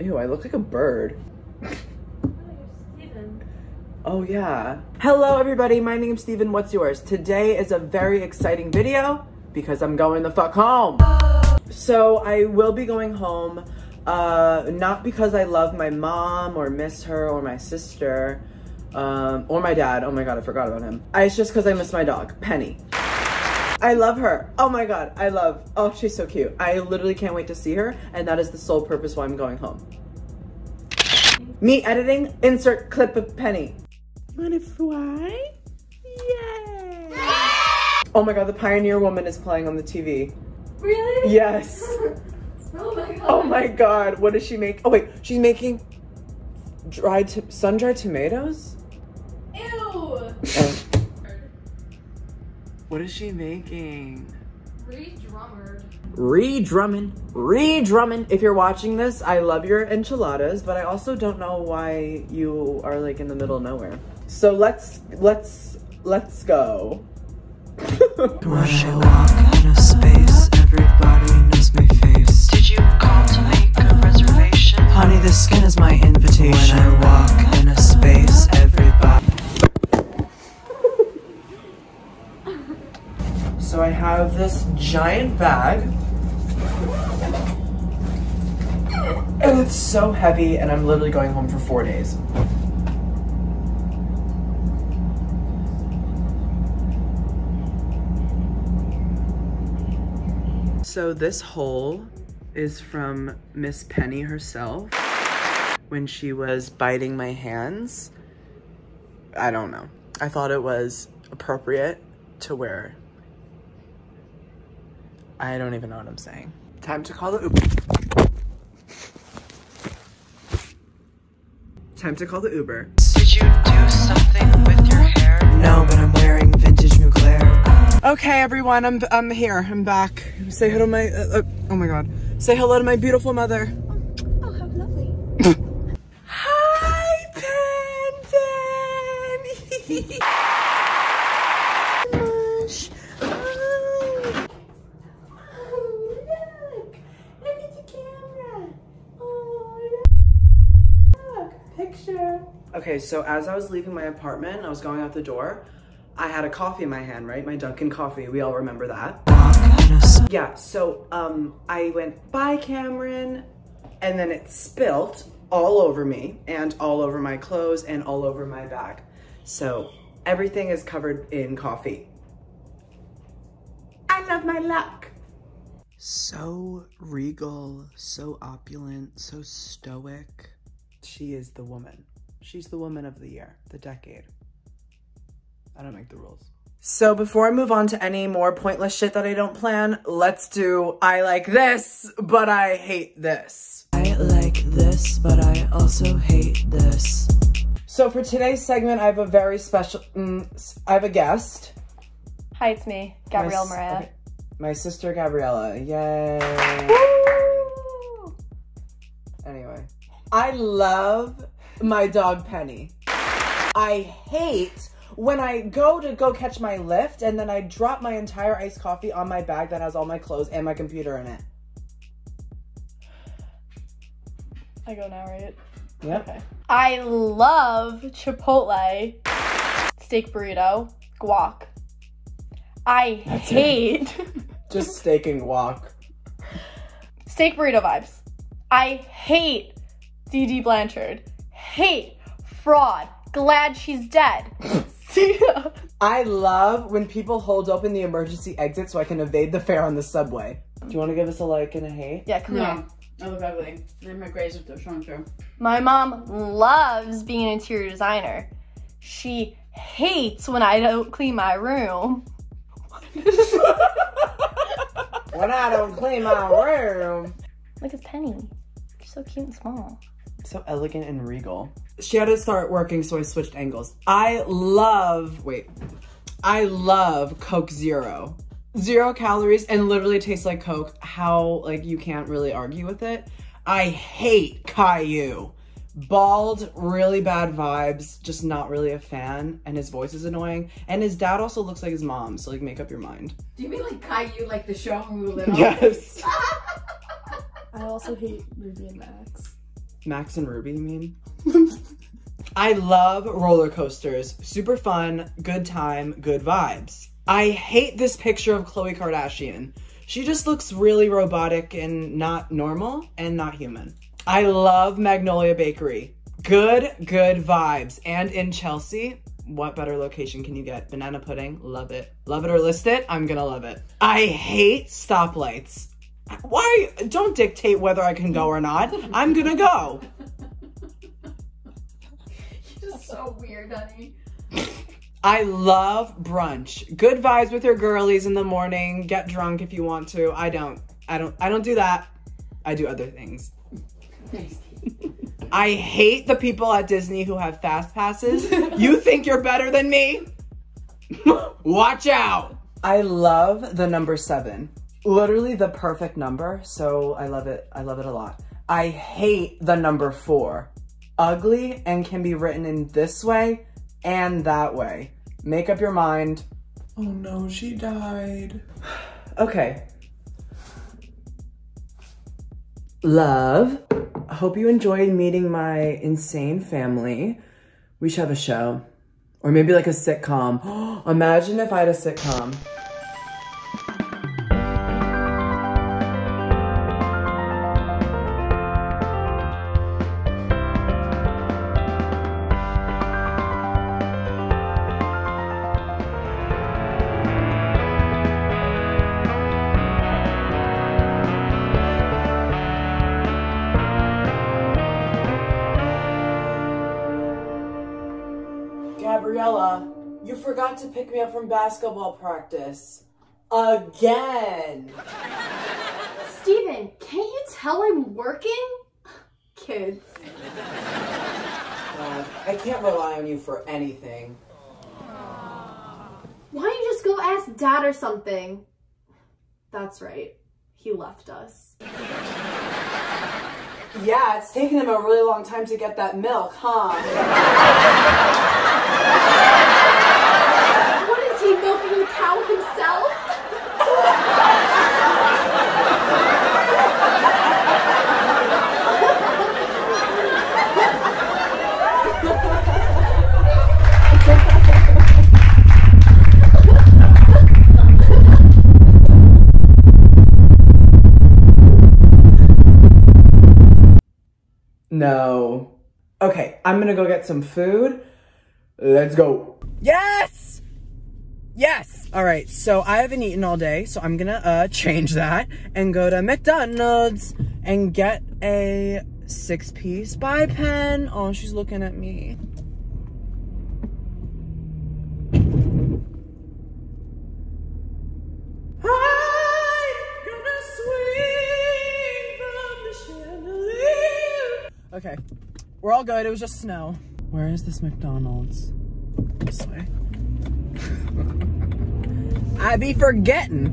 Ew, I look like a bird. Oh yeah. Hello everybody, my name's Steven, what's yours? Today is a very exciting video because I'm going the fuck home. So I will be going home, not because I love my mom or miss her or my sister, or my dad, oh my god, I forgot about him. It's just because I miss my dog, Penny. I love her, oh my god, oh she's so cute. I literally can't wait to see her and that is the sole purpose why I'm going home. Me editing, insert clip of Penny. Wanna fly? Yay! Oh my god, the Pioneer Woman is playing on the TV. Really? Yes. Oh my god. Oh my god, what does she make? Oh wait, she's making sun-dried tomatoes? Ew! What is she making? Re-drumming. If you're watching this, I love your enchiladas, but I also don't know why you are like in the middle of nowhere. So let's go. Honey, this skin is my invitation. When I walk in a space, everybody. So I have this giant bag and it's so heavy and I'm literally going home for 4 days. So this hole is from Miss Penny herself when she was biting my hands. I don't know. I thought it was appropriate to wear. I don't even know what I'm saying. Time to call the Uber. Time to call the Uber. Did you do something with your hair? No, but I'm wearing vintage Mugler. Okay, everyone, I'm here. I'm back. Say hello to my, oh my God. Say hello to my beautiful mother. Oh, how lovely. Hi, Penny. Okay, so as I was leaving my apartment, I was going out the door, I had a coffee in my hand, right? My Dunkin' coffee, we all remember that. Yeah, so I went, bye Cameron, and then it spilt all over me and all over my clothes and all over my bag. So everything is covered in coffee. I love my luck. So regal, so opulent, so stoic. She is the woman. She's the woman of the year, the decade. I don't make the rules. So before I move on to any more pointless shit that I don't plan, let's do I like this, but I hate this. I like this, but I also hate this. So for today's segment, I have a very special, I have a guest. Hi, it's me, Gabriella Maria. Okay. My sister, Gabriella, yay. Woo! Anyway. I love my dog Penny. I hate when I go catch my Lyft and then I drop my entire iced coffee on my bag that has all my clothes and my computer in it. I go now, right? Yeah. Okay. I love Chipotle, steak burrito, guac. That's hate. Just steak and guac. Steak burrito vibes. I hate C.D. Blanchard, hate, fraud, glad she's dead. See ya. I love when people hold open the emergency exit so I can evade the fare on the subway. Do you want to give us a like and a hate? Yeah, come on. I look ugly. And my grades are showing through. My mom loves being an interior designer. She hates when I don't clean my room. When I don't clean my room. Look at Penny. You're so cute and small. So elegant and regal. She had to start working, so I switched angles. I love Coke Zero. Zero calories and literally tastes like Coke. How, like, you can't really argue with it. I hate Caillou. Bald, really bad vibes, just not really a fan, and his voice is annoying. And his dad also looks like his mom, so, like, make up your mind. Do you mean, like, Caillou, like, the show when we were little? Yes. I also hate Ruby and Max. Max and Ruby, I mean. I love roller coasters. Super fun, good time, good vibes. I hate this picture of Khloe Kardashian. She just looks really robotic and not normal and not human. I love Magnolia Bakery. Good vibes. And in Chelsea, what better location can you get? Banana pudding, love it. Love it or list it, I'm gonna love it. I hate stoplights. Why? Don't dictate whether I can go or not. I'm gonna go. You're just so weird, honey. I love brunch. Good vibes with your girlies in the morning. Get drunk if you want to. I don't do that. I do other things. I hate the people at Disney who have fast passes. You think you're better than me? Watch out. I love the number 7. Literally the perfect number. So I love it. I love it a lot. I hate the number 4. Ugly and can be written in this way and that way. Make up your mind. Oh no, she died. Okay. Love. I hope you enjoyed meeting my insane family. We should have a show. Or maybe like a sitcom. Imagine if I had a sitcom. Gabriella, you forgot to pick me up from basketball practice. Again! Steven, can't you tell I'm working? Kids. I can't rely on you for anything. Why don't you just go ask Dad or something? That's right. He left us. Yeah, it's taken him a really long time to get that milk, huh? What is he, milking the cow himself? No. Okay, I'm gonna go get some food. Let's go. Yes! Yes! All right, so I haven't eaten all day, so I'm gonna change that and go to McDonald's and get a 6-piece by Pen. Oh, she's looking at me. I'm gonna swing from the chandelier. Okay, we're all good, it was just snow. Where is this McDonald's? This way. I be forgetting.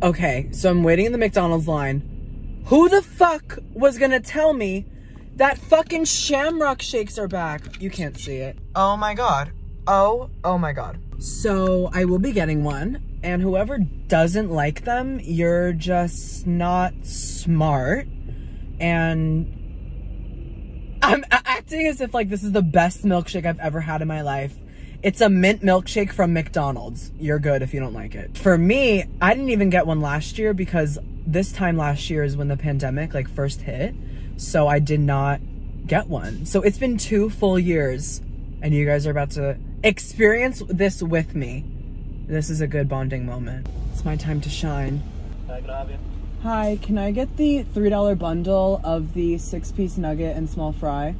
Okay, so I'm waiting in the McDonald's line. Who the fuck was gonna tell me that fucking shamrock shakes are back? You can't see it. Oh my God. Oh my God. So I will be getting one, and whoever doesn't like them, you're just not smart. And I'm acting as if like this is the best milkshake I've ever had in my life. It's a mint milkshake from McDonald's. You're good if you don't like it. For me, I didn't even get one last year because this time last year is when the pandemic like first hit. So I did not get one. So it's been 2 full years and you guys are about to experience this with me. This is a good bonding moment. It's my time to shine. Hi, can I get the $3 bundle of the 6-piece nugget and small fry?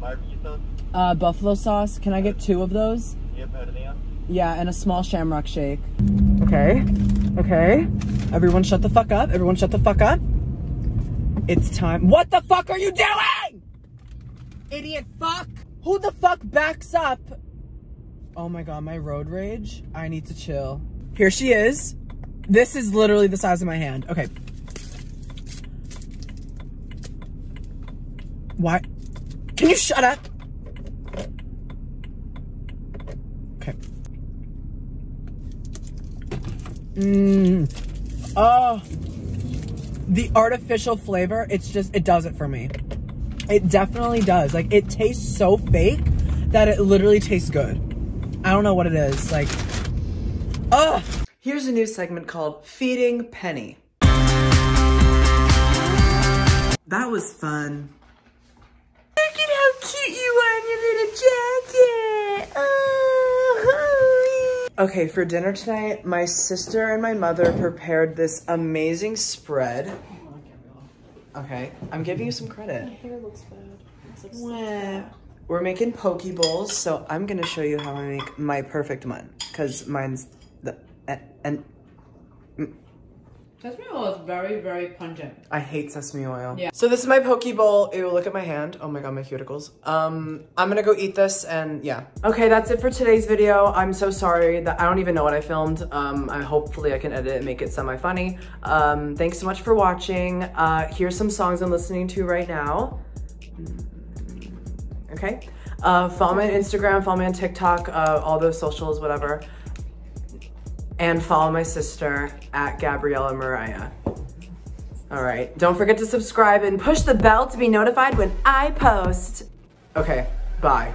Barbecue sauce? Buffalo sauce. Can I get 2 of those? Yeah, and a small shamrock shake. Okay. Okay. Everyone shut the fuck up. Everyone shut the fuck up. It's time. What the fuck are you doing? Idiot fuck. Who the fuck backs up? Oh my God, my road rage. I need to chill. Here she is. This is literally the size of my hand. Okay. Why? Can you shut up? Okay. Mmm. Oh. the artificial flavor, it's just, it does it for me. It definitely does. Like, it tastes so fake that it literally tastes good. I don't know what it is. Like, ugh. Here's a new segment called Feeding Penny. That was fun. Look at how cute you are in your little jacket. Oh, honey. Okay, for dinner tonight, my sister and my mother prepared this amazing spread. Okay, I'm giving you some credit. My hair looks bad. It's like so bad. We're making poke bowls, so I'm gonna show you how I make my perfect one, because mine's the Sesame oil is very, very pungent. I hate sesame oil. Yeah. So this is my poke bowl. Ew, look at my hand. Oh my god, my cuticles. I'm gonna go eat this and yeah. Okay, that's it for today's video. I'm so sorry that I don't even know what I filmed. Hopefully I can edit it and make it semi-funny. Thanks so much for watching. Here's some songs I'm listening to right now. Okay. Follow me on Instagram, follow me on TikTok, all those socials, whatever. And follow my sister at Gabriella Maria. All right, don't forget to subscribe and push the bell to be notified when I post. Okay, bye.